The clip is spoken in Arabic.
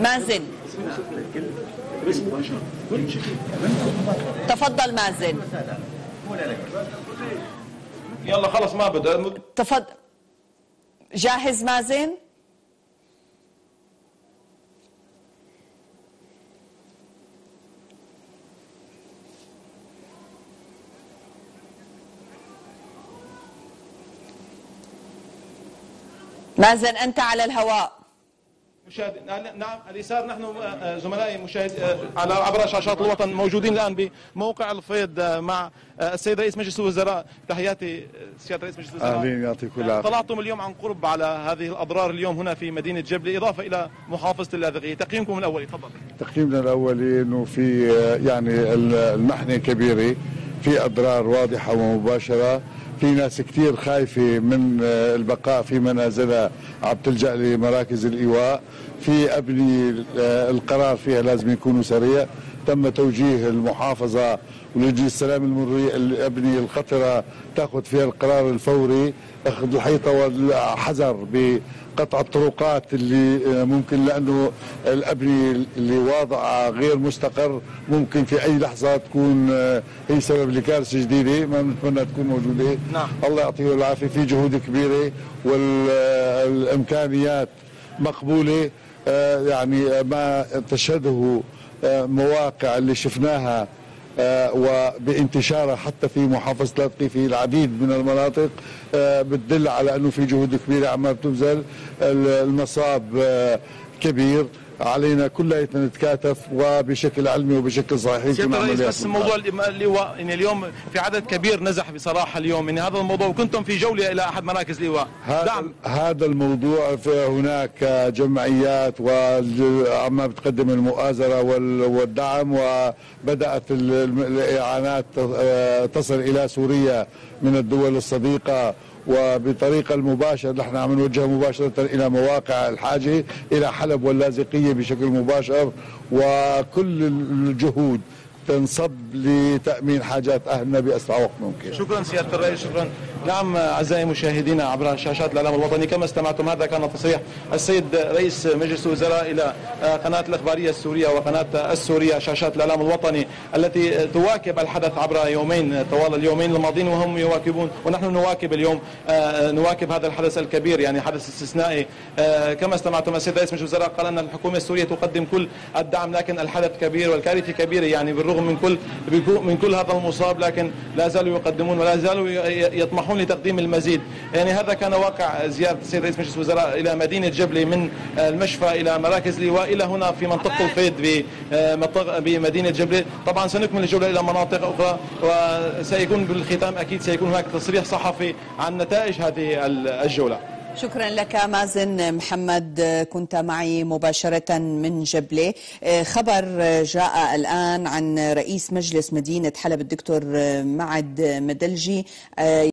مازن، تفضل مازن. يلا خلص ما بدأ. تفضل. جاهز مازن؟ مازن أنت على الهواء. مشاهد نعم اليسار، نحن زملائي مشاهد على عبر شاشات الوطن موجودين الآن بموقع الفيض مع السيد رئيس مجلس الوزراء. تحياتي سيادة رئيس مجلس الوزراء. آمين يعطيكم العافية. طلعتم اليوم عن قرب على هذه الأضرار اليوم هنا في مدينة جبلة إضافة إلى محافظة اللاذقية، تقييمكم الأولي تفضل. تقييمنا الأولي أنه في يعني المحنة كبيرة، في أضرار واضحة ومباشرة، في ناس كثير خايفة من البقاء في منازلها عم تلجأ لمراكز الإيواء، في أبني القرار فيها لازم يكونوا سريع. تم توجيه المحافظة ولجنة السلام المروري الأبنية الخطرة تأخذ فيها القرار الفوري، أخذ الحيطة والحذر بقطع الطرقات اللي ممكن، لأنه الأبنية اللي واضعة غير مستقر ممكن في أي لحظة تكون هي سبب لكارثة جديدة ما بنتمنى تكون موجودة. نعم. الله يعطيه العافية. في جهود كبيرة والإمكانيات مقبولة، يعني ما تشهده مواقع اللي شفناها وبانتشارها حتى في محافظة اللاذقية في العديد من المناطق بتدل على أنه في جهود كبيرة عم بتبذل. المصاب كبير، علينا كلياتنا نتكاتف وبشكل علمي وبشكل صحيح. سيادة الرئيس بس موضوع الإيواء، يعني اليوم في عدد كبير نزح بصراحة اليوم من هذا الموضوع، وكنتم في جولة إلى أحد مراكز الإيواء. هذا الموضوع هناك جمعيات وعم بتقدم المؤازرة والدعم، وبدأت الإعانات تصل إلى سوريا من الدول الصديقة وبطريقة المباشرة. نحن عم نوجه مباشرة إلى مواقع الحاجة إلى حلب واللاذقية بشكل مباشر، وكل الجهود تنصب لتأمين حاجات أهلنا بأسرع وقت ممكن. شكرا سيادة الرئيس، شكرا. نعم أعزائي مشاهدينا عبر شاشات الإعلام الوطني كما استمعتم، هذا كان تصريح السيد رئيس مجلس الوزراء إلى قناة الإخبارية السورية وقناة السورية شاشات الإعلام الوطني التي تواكب الحدث عبر يومين، طوال اليومين الماضيين وهم يواكبون، ونحن نواكب اليوم، نواكب هذا الحدث الكبير، يعني حدث استثنائي. كما استمعتم السيد رئيس مجلس الوزراء قال أن الحكومة السورية تقدم كل الدعم، لكن الحدث كبير والكارثة كبيرة، يعني بالرغم من كل هذا المصاب لكن لا زالوا يقدمون ولا زالوا يطمحون لتقديم المزيد. يعني هذا كان واقع زيارة السيد رئيس مجلس الوزراء إلى مدينة جبلة، من المشفى إلى مراكز الإيواء إلى هنا في منطقة الفيض بمدينة جبلة. طبعا سنكمل الجولة إلى مناطق أخرى، وسيكون بالختام أكيد سيكون هناك تصريح صحفي عن نتائج هذه الجولة. شكرا لك مازن محمد، كنت معي مباشرة من جبلة. خبر جاء الآن عن رئيس مجلس مدينة حلب الدكتور معد مدلجي.